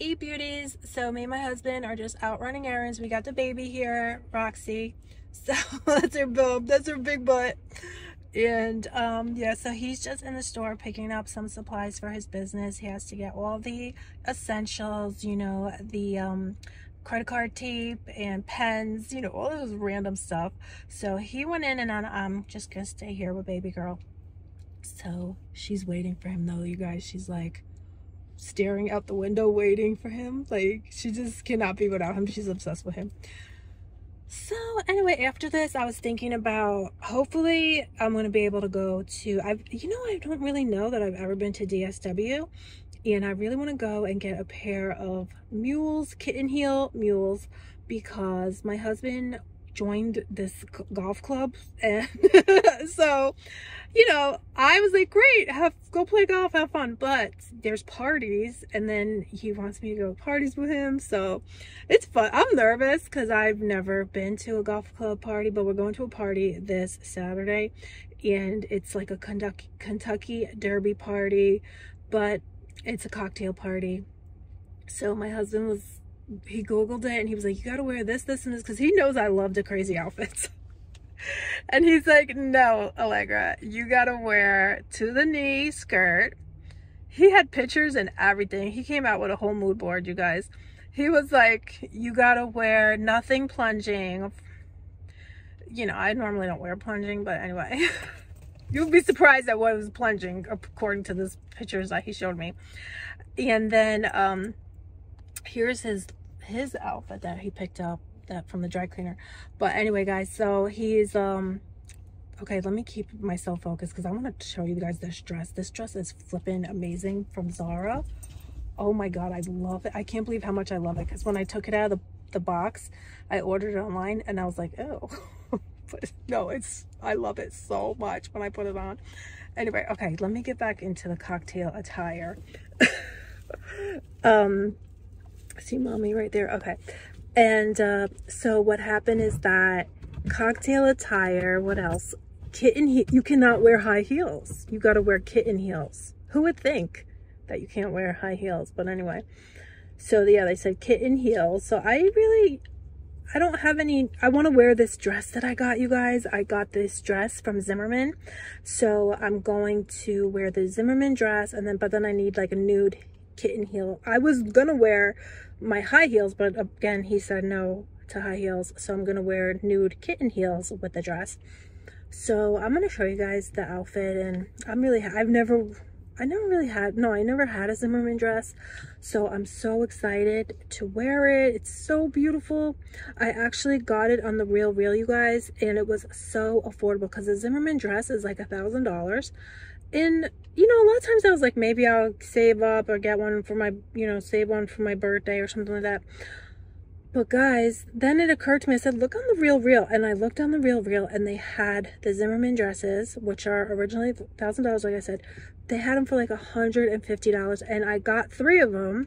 Hey beauties, so me and my husband are just out running errands. We got the baby here, Roxy, so that's her boob, that's her big butt. And yeah, so he's just in the store picking up some supplies for his business. He has to get all the essentials, you know, the credit card tape and pens, you know, all those random stuff. So he went in, and I'm just gonna stay here with baby girl. So she's waiting for him though, you guys. She's like staring out the window waiting for him, like she just cannot be without him. She's obsessed with him. So anyway, after this I was thinking about, hopefully I'm going to be able to go to, you know, I don't really know that I've ever been to DSW, and I really want to go and get a pair of mules, kitten heel mules, because my husband joined this golf club, and so, you know, I was like, great, go play golf, have fun, but there's parties, and then he wants me to go to parties with him, so it's fun. I'm nervous because I've never been to a golf club party, but we're going to a party this Saturday, and it's like a Kentucky Derby party, but it's a cocktail party. So my husband was, he googled it, and he was like, you gotta wear this, this, and this, because he knows I love the crazy outfits. And he's like, no, Allegra, you gotta wear to the knee skirt. He had pictures and everything. He came out with a whole mood board, you guys. He was like, you gotta wear nothing plunging. You know, I normally don't wear plunging, but anyway. You'll be surprised at what was plunging, according to these pictures that he showed me. And then, here's his outfit that he picked up that from the dry cleaner. But anyway guys, so he's okay, let me keep myself focused because I want to show you guys this dress. This dress is flipping amazing from Zara. Oh my god, I love it. I can't believe how much I love it, because when I took it out of the box, I ordered it online and I was like, oh. But no, it's, I love it so much when I put it on. Anyway, okay, let me get back into the cocktail attire. See mommy right there. Okay, and so what happened is that cocktail attire, what else, kitten heel, you cannot wear high heels, you got to wear kitten heels. Who would think that you can't wear high heels? But anyway, so yeah, they said kitten heels. So I don't have any, I want to wear this dress that I got, you guys. I got this dress from Zimmermann, so I'm going to wear the Zimmermann dress, and then, but then I need like a nude kitten heel. I was gonna wear my high heels, but again he said no to high heels, so I'm gonna wear nude kitten heels with the dress. So I'm gonna show you guys the outfit, and I'm really, I never had a Zimmermann dress, so I'm so excited to wear it. It's so beautiful. I actually got it on the RealReal, you guys, and it was so affordable, because the Zimmermann dress is like $1,000. And, you know, a lot of times I was like, maybe I'll save up or get one for my, you know, save one for my birthday or something like that. But guys, then it occurred to me, I said, look on the RealReal. And I looked on the RealReal, and they had the Zimmermann dresses, which are originally $1,000, like I said. They had them for like $150. And I got 3 of them.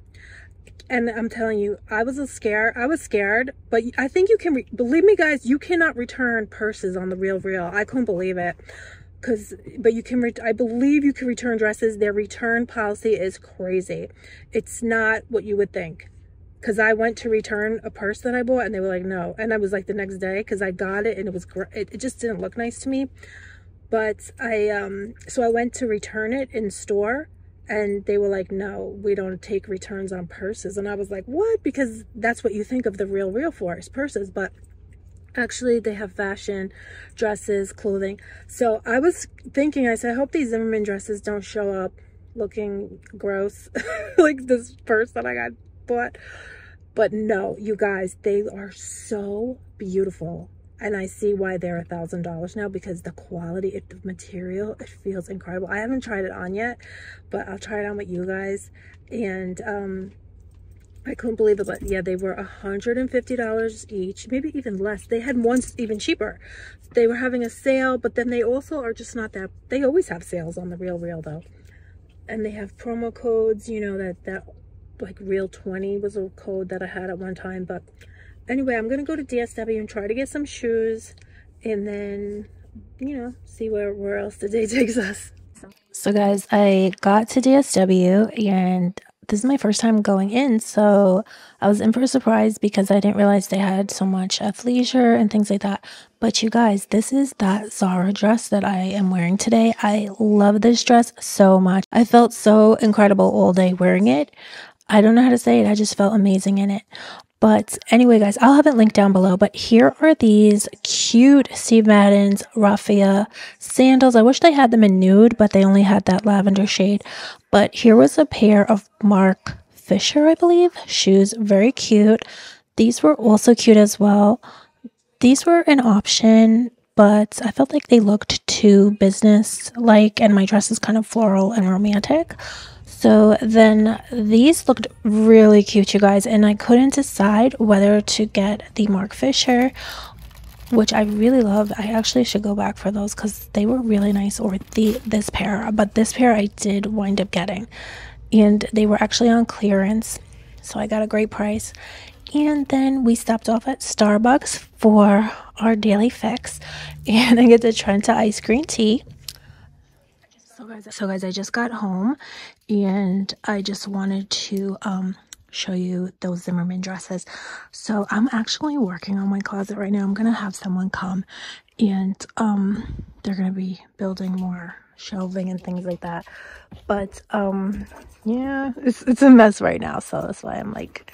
And I'm telling you, I was scared, but I think you can, believe me guys, you cannot return purses on the RealReal. I couldn't believe it. But you can, I believe you can return dresses. Their return policy is crazy. It's not what you would think. Because I went to return a purse that I bought, and they were like, no. And I was like, the next day, because I got it, and it was great. It just didn't look nice to me. But so I went to return it in store, and they were like, no, we don't take returns on purses. And I was like, what? Because that's what you think of the RealReal for, is purses. But actually they have fashion, dresses, clothing. So I was thinking, I said, I hope these Zimmermann dresses don't show up looking gross like this purse that I got bought. But no, you guys, they are so beautiful, and I see why they're $1,000 now, because the quality of the material, it feels incredible. I haven't tried it on yet, but I'll try it on with you guys. And I couldn't believe it, but yeah, they were $150 each, maybe even less. They had ones even cheaper. They were having a sale, but then they also are just not that, they always have sales on the RealReal though. And they have promo codes, you know, that like Real20 was a code that I had at one time. But anyway, I'm gonna go to DSW and try to get some shoes, and then, you know, see where else the day takes us. So guys, I got to DSW, and This is my first time going in, so I was in for a surprise because I didn't realize they had so much athleisure and things like that. But you guys, this is that Zara dress that I am wearing today. I love this dress so much. I felt so incredible all day wearing it. I don't know how to say it. I just felt amazing in it. But anyway, guys, I'll have it linked down below. But here are these cute Steve Madden's raffia sandals. I wish they had them in nude, but they only had that lavender shade. But here was a pair of Marc Fisher, I believe, shoes. Very cute. These were also cute as well. These were an option, but I felt like they looked too business-like, and my dress is kind of floral and romantic. So then these looked really cute, you guys, and I couldn't decide whether to get the Marc Fisher, which I really loved. I actually should go back for those because they were really nice, or this pair, but this pair I did wind up getting, and they were actually on clearance, so I got a great price. And then we stopped off at Starbucks for our daily fix, and I get the Trenta ice green tea. So guys, I just got home and I just wanted to show you those Zimmermann dresses. So I'm actually working on my closet right now. I'm going to have someone come and they're going to be building more shelving and things like that. But yeah, it's a mess right now. So that's why I'm like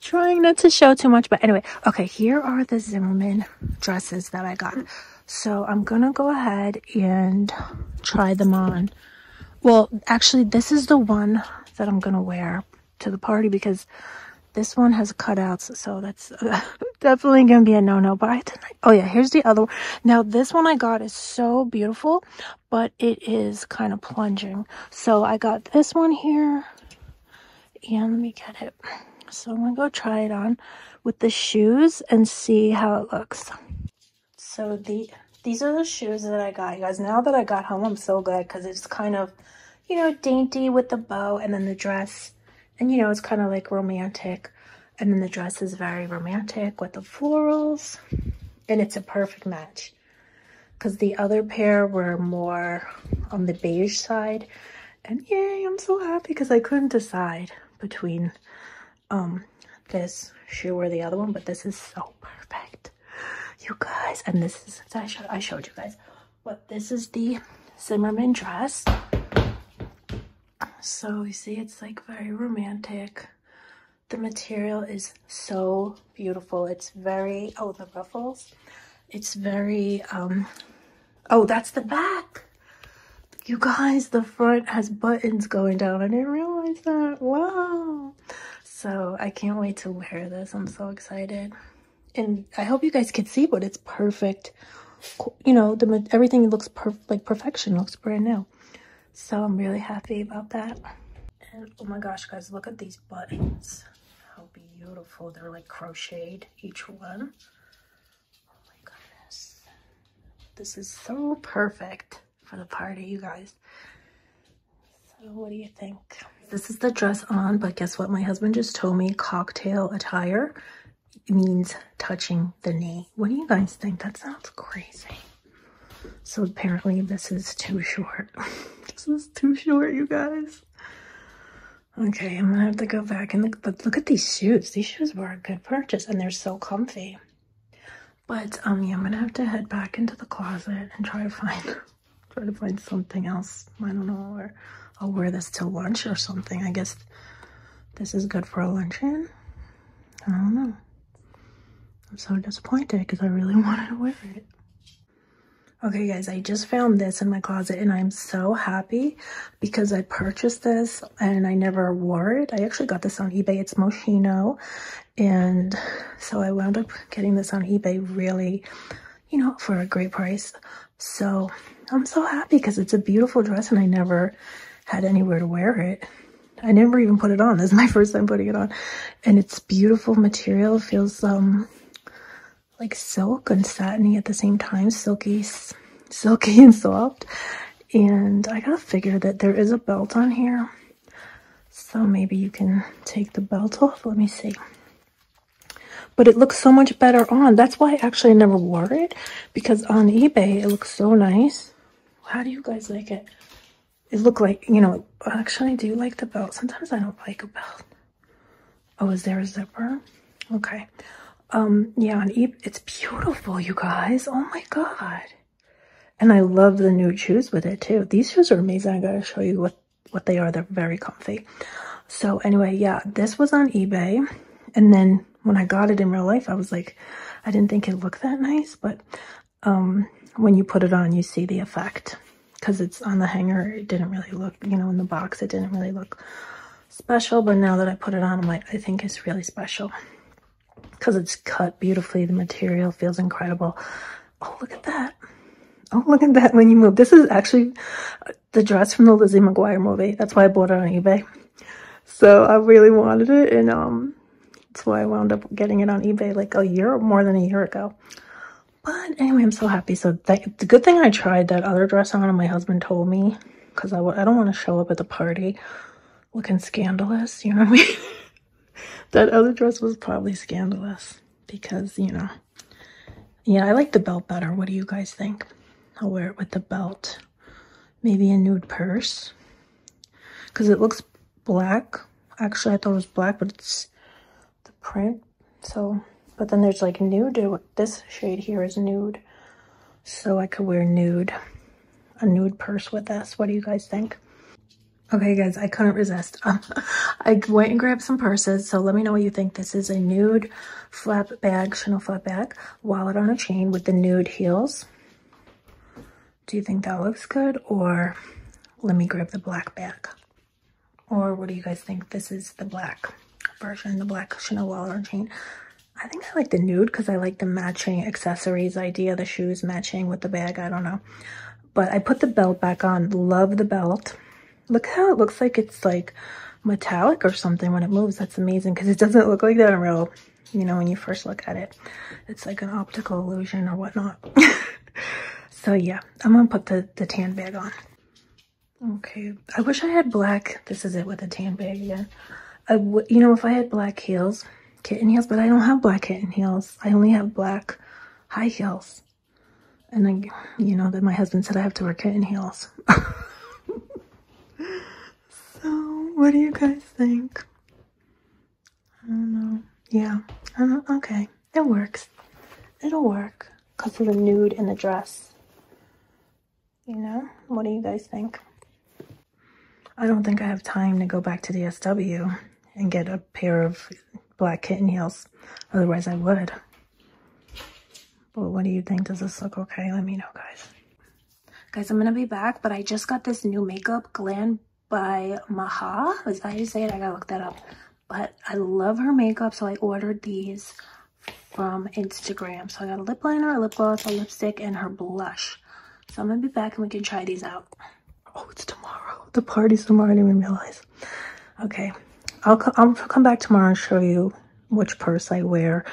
trying not to show too much. But anyway, okay, here are the Zimmermann dresses that I got. So I'm gonna go ahead and try them on. Well, actually, this is the one that I'm gonna wear to the party because this one has cutouts, so that's definitely gonna be a no-no. But I think, oh yeah, here's the other one. Now this one I got is so beautiful, but it is kind of plunging. So I got this one here, and let me get it. So I'm gonna go try it on with the shoes and see how it looks. So these are the shoes that I got, you guys. Now that I got home, I'm so glad because it's kind of, you know, dainty with the bow and then the dress. And, you know, it's kind of like romantic. And then the dress is very romantic with the florals. And it's a perfect match because the other pair were more on the beige side. And yay, I'm so happy because I couldn't decide between this shoe or the other one. But this is so perfect, you guys. And this is, I showed you guys, but this is the Zimmermann dress. So you see, it's like very romantic. The material is so beautiful. It's very, oh, the ruffles. It's very, oh, that's the back. You guys, the front has buttons going down. I didn't realize that. Wow. So I can't wait to wear this. I'm so excited. And I hope you guys can see, but it's perfect. You know, everything looks like perfection, looks brand new. So I'm really happy about that. And oh my gosh, guys, look at these buttons. How beautiful. They're like crocheted, each one. Oh my goodness. This is so perfect for the party, you guys. So what do you think? This is the dress on, but guess what? My husband just told me cocktail attire means touching the knee. What do you guys think? That sounds crazy. So apparently this is too short. This is too short, you guys. Okay, I'm gonna have to go back and look, but look at these shoes. These shoes were a good purchase and they're so comfy. But yeah, I'm gonna have to head back into the closet and try to find something else. I don't know, or I'll wear this till lunch or something. I guess this is good for a luncheon. I don't know. I'm so disappointed because I really wanted to wear it. Okay guys, I just found this in my closet and I'm so happy because I purchased this and I never wore it. I actually got this on eBay. It's Moschino, and so I wound up getting this on eBay, really, you know, for a great price. So I'm so happy because it's a beautiful dress and I never had anywhere to wear it. I never even put it on. This is my first time putting it on, and it's beautiful material. It feels like silk and satiny at the same time, silky and soft. And I gotta figure that there is a belt on here, so maybe you can take the belt off. Let me see. But it looks so much better on. That's why actually I never wore it, because on eBay it looks so nice. How do you guys like it? it looked like, you know, actually I do like the belt. Sometimes I don't like a belt. Oh, is there a zipper? Okay. Yeah, on eBay, it's beautiful, you guys. Oh my God. And I love the nude shoes with it too. These shoes are amazing. I gotta show you what they are. They're very comfy. So anyway, yeah, this was on eBay. And then when I got it in real life, I was like, I didn't think it looked that nice, but when you put it on, you see the effect. Because it's on the hanger, it didn't really look, you know, in the box, it didn't really look special. But now that I put it on, I'm like, I think it's really special. Because it's cut beautifully. The material feels incredible. Oh, look at that. Oh, look at that when you move. This is actually the dress from the Lizzie McGuire movie. That's why I bought it on eBay. So I really wanted it, and that's why I wound up getting it on eBay like a year, more than a year ago. But anyway, I'm so happy. So the good thing I tried that other dress on, and my husband told me, because I don't want to show up at the party looking scandalous, you know what I mean? That other dress was probably scandalous because, you know, yeah, I like the belt better. What do you guys think? I'll wear it with the belt. Maybe a nude purse because it looks black. Actually, I thought it was black, but it's the print. So, but then there's like nude. This shade here is nude, so I could wear nude, a nude purse with this. What do you guys think? Okay guys, I couldn't resist. I went and grabbed some purses, so let me know what you think. This is a nude flap bag, Chanel flap bag, wallet on a chain with the nude heels. Do you think that looks good? Or let me grab the black bag. Or what do you guys think? This is the black version, the black Chanel wallet on a chain. I think I like the nude because I like the matching accessories idea, the shoes matching with the bag, I don't know. But I put the belt back on, love the belt. Look how it looks like it's like metallic or something when it moves. That's amazing because it doesn't look like that in real, you know, when you first look at it. It's like an optical illusion or whatnot. So yeah, I'm going to put the tan bag on. Okay, I wish I had black. This is it with a tan bag, yeah. You know, if I had black heels, kitten heels, but I don't have black kitten heels. I only have black high heels. And I, you know, that my husband said I have to wear kitten heels. So, what do you guys think? I don't know. Yeah. Okay. It works. It'll work. Because of the nude and the dress. You know? What do you guys think? I don't think I have time to go back to DSW and get a pair of black kitten heels. Otherwise, I would. But what do you think? Does this look okay? Let me know, guys. Guys, I'm going to be back, but I just got this new makeup, Glam By Maha. Is that how you say it? I gotta look that up. But I love her makeup, so I ordered these from Instagram. So I got a lip liner, a lip gloss, a lipstick, and her blush. So I'm gonna be back and we can try these out. Oh, it's tomorrow. The party's tomorrow. I didn't even realize. Okay, I'll come back tomorrow and show you which purse I wear,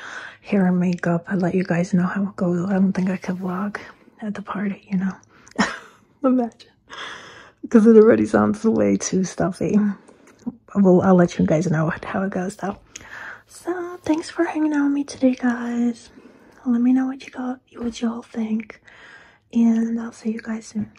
hair and makeup. I'll let you guys know how it goes. I don't think I could vlog at the party, you know. Imagine. Because it already sounds way too stuffy. Well, I'll let you guys know how it goes though. So thanks for hanging out with me today, guys. Let me know what you all think, and I'll see you guys soon.